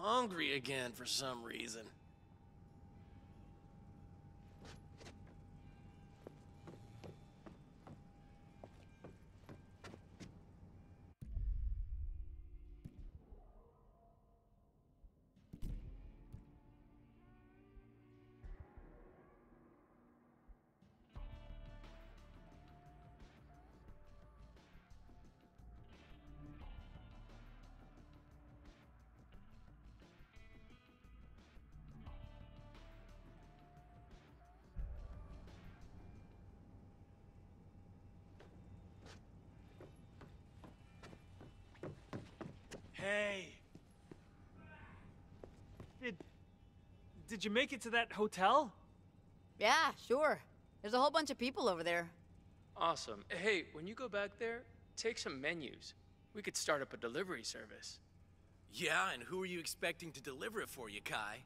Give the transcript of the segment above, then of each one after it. hungry again for some reason. Hey! Did you make it to that hotel? Yeah, sure. There's a whole bunch of people over there. Awesome. Hey, when you go back there, take some menus. We could start up a delivery service. Yeah, and who are you expecting to deliver it for you, Kai?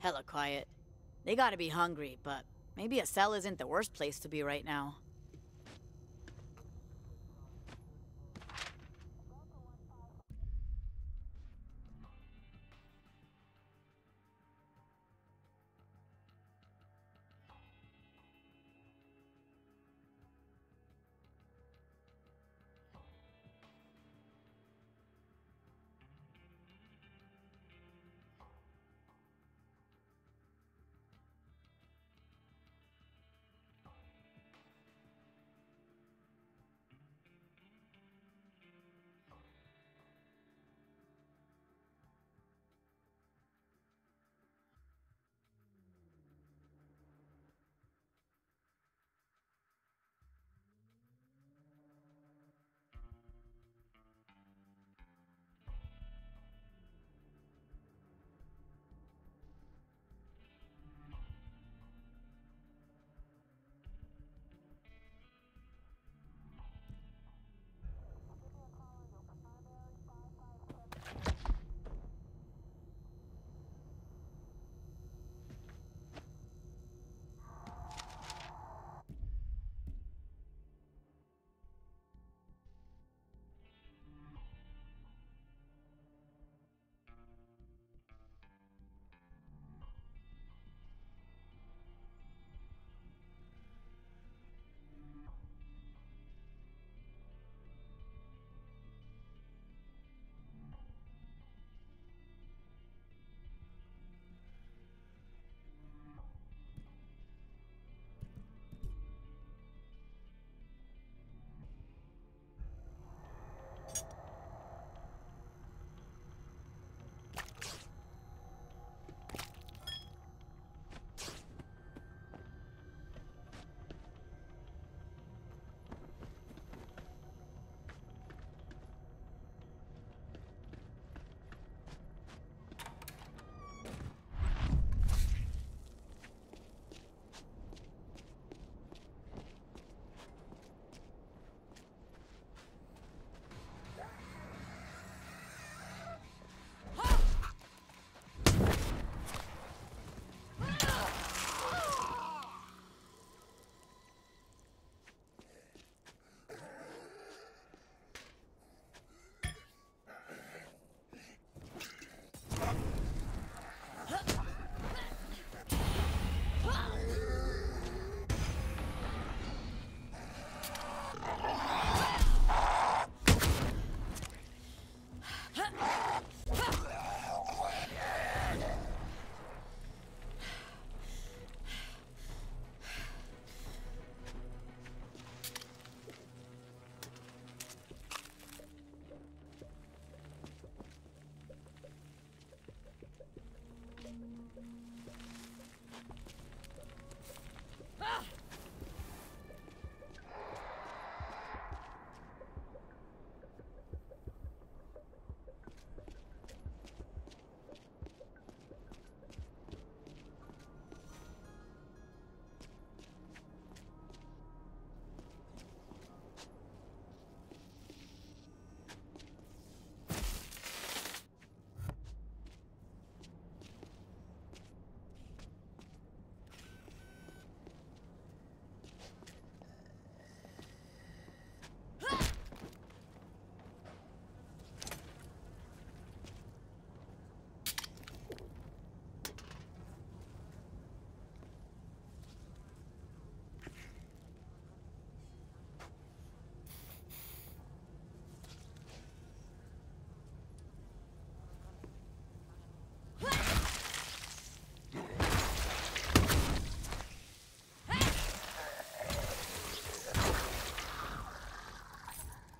Hella quiet. They gotta be hungry, but maybe a cell isn't the worst place to be right now.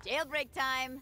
Jailbreak time!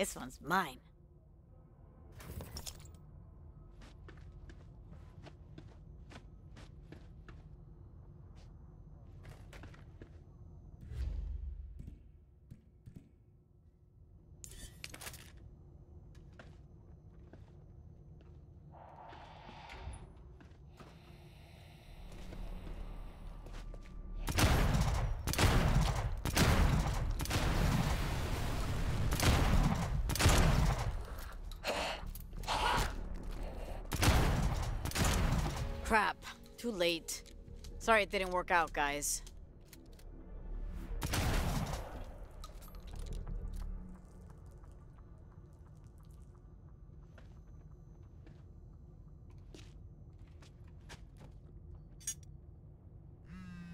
This one's mine. Crap. Too late. Sorry it didn't work out, guys.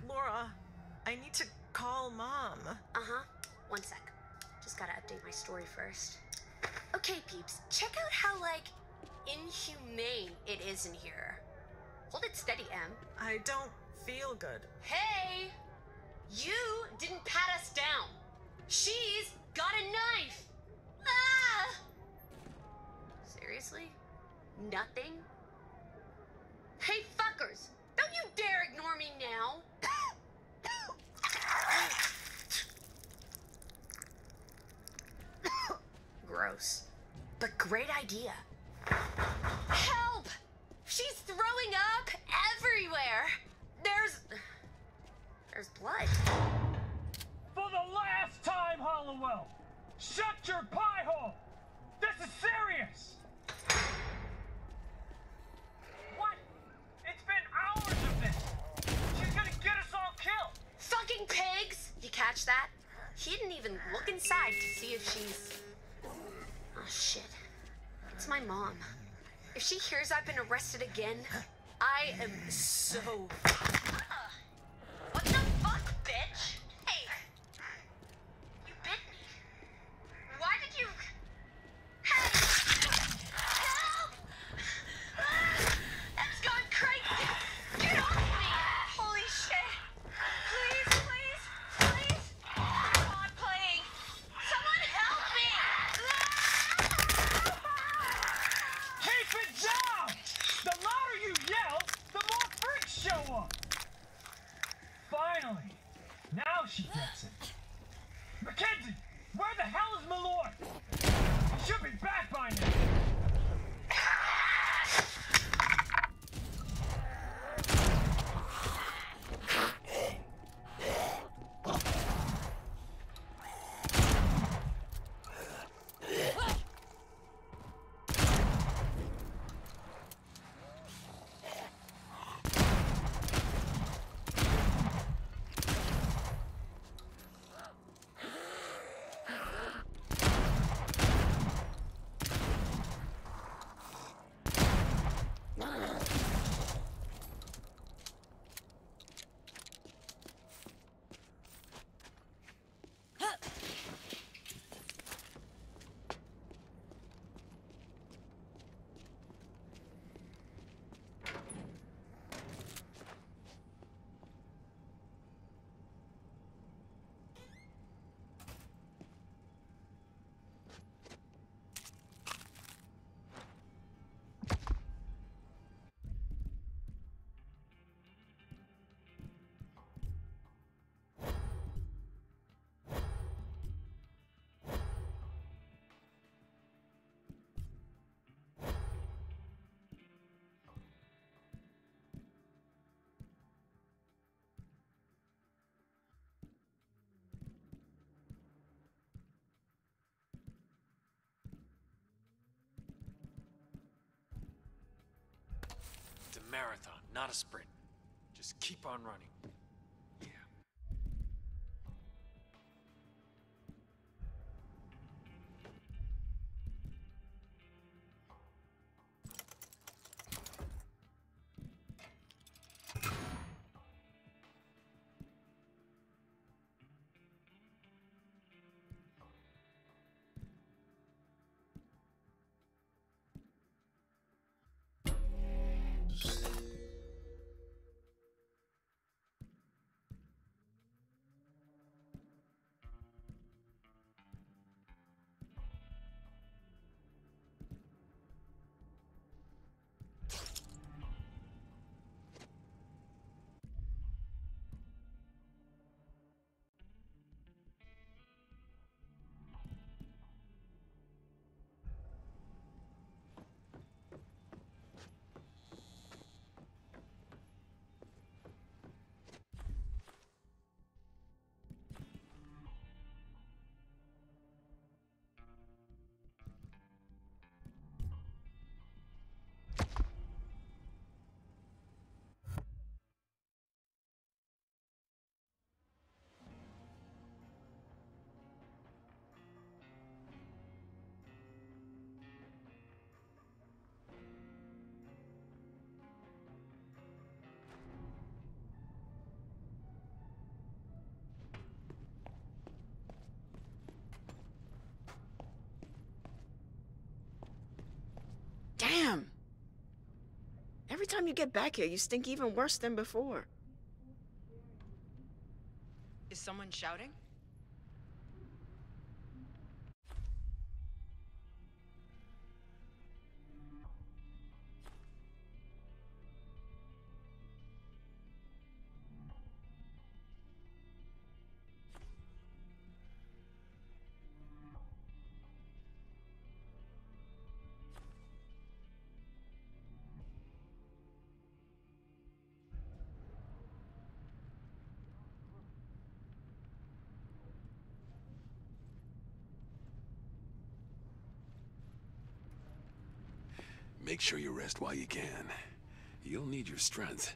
Laura, I need to call Mom. Uh-huh. One sec. Just gotta update my story first. Okay, peeps. Check out how, inhumane it is in here. Hold it steady, Em. I don't feel good. Hey! You didn't pat us down. She's got a knife! Ah! Seriously? Nothing? Hey, fuckers! Don't you dare ignore me now! Gross. But great idea. Help! She's throwing up everywhere! There's blood. For the last time, Hollowell! Shut your pie hole! This is serious! What? It's been hours of this! She's gonna get us all killed! Fucking pigs! You catch that? He didn't even look inside to see if she's... Oh, shit. It's my mom. If she hears I've been arrested again, I am so... What the fuck, bitch? Hey, you bit me. Why did you... Help! Em's gone crazy! Get off me! Holy shit! Please, please, please! I'm not playing! Someone help me! Keep it down! The louder you yell, the more freaks show up! Finally! Now she gets it. Mackenzie! Where the hell is Malloy? He should be back by now. It's a marathon, not a sprint. Just keep on running. Yeah. Every time you get back here, you stink even worse than before. Is someone shouting? Make sure you rest while you can. You'll need your strength.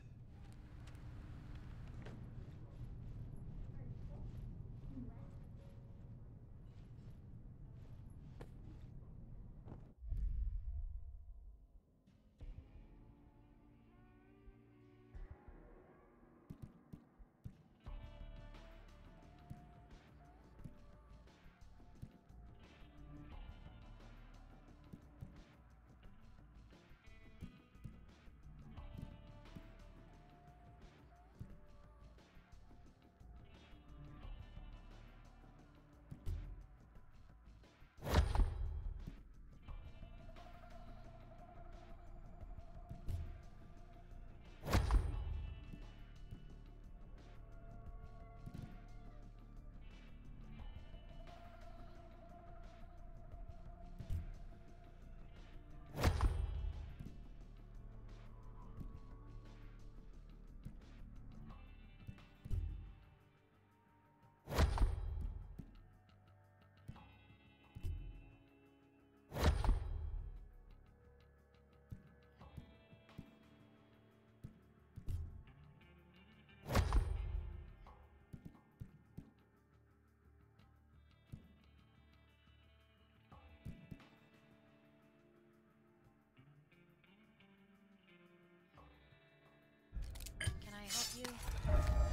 Help you?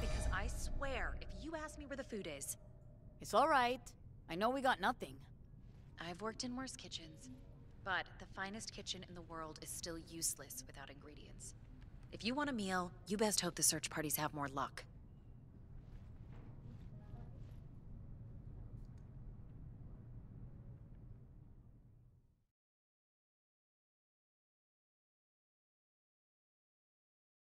Because I swear, if you ask me where the food is... It's all right. I know we got nothing. I've worked in worse kitchens, but the finest kitchen in the world is still useless without ingredients. If you want a meal, you best hope the search parties have more luck.